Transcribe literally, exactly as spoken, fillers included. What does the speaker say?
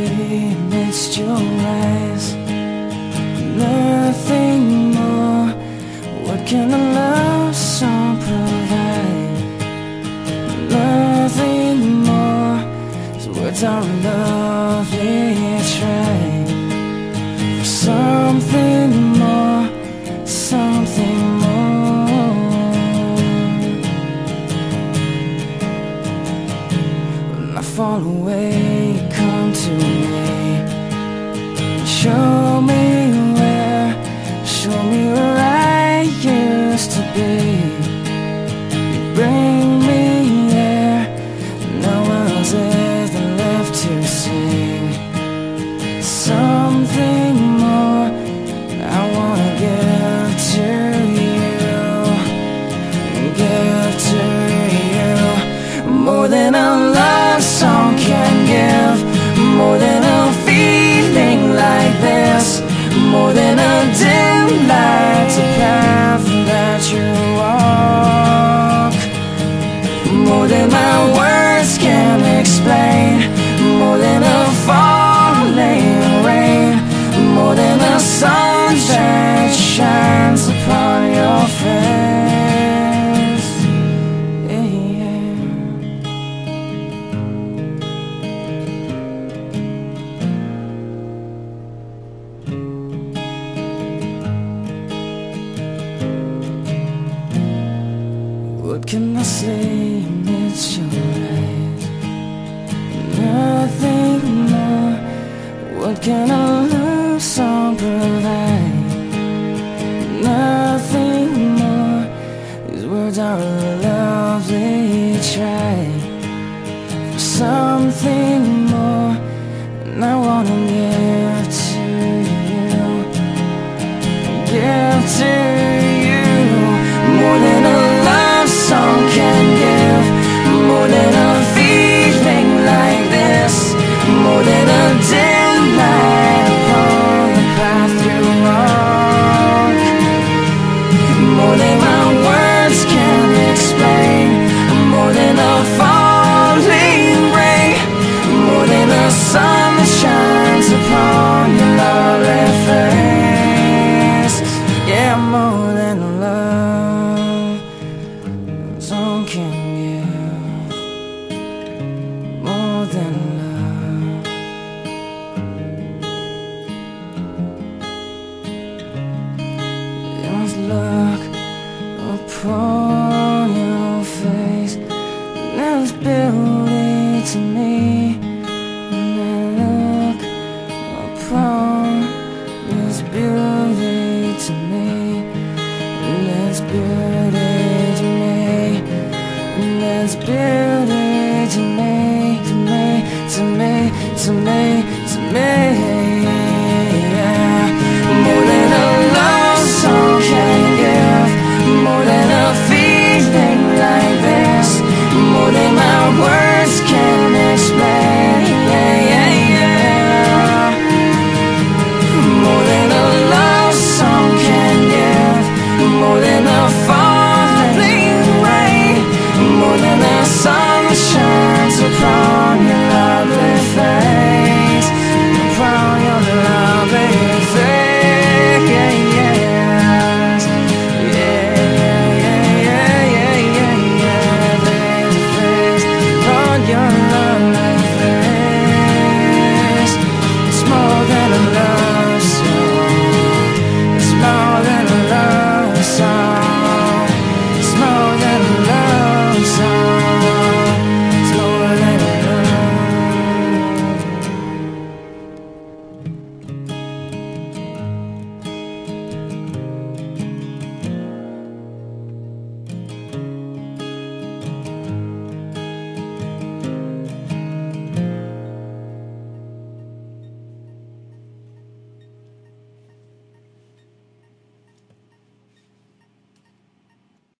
really missed your eyes. Nothing more. What can a love song provide? Nothing more. These words are a lovely try for something more, something more. When I fall away, come to me. Show me. Show me where I used to be. You bring me there. No one's ever left to sing. Something more I wanna give to you, give to you. More than a love song can give, more than a feeling like this, more than a day lights, a path that you walk. More than my words can explain, more than a falling rain, more than a sun that shines upon your face. Yeah. What can I say amidst your eyes? Nothing more. What can a love song provide? Nothing more. These words are a lovely try for something more, and I wanna give to you, give to you. More than a song can give, more than a feeling like this, more than a dim light upon the path you walk. More than my words can explain, more than a falling rain, more than a sun that shines upon your lovely face. Yeah, more than a love song can give, more than love. You must look upon your face, and there's beauty to me. And I look upon this beauty to me, and there's beauty to me. There's beauty to me, to me, to me, to me, to me.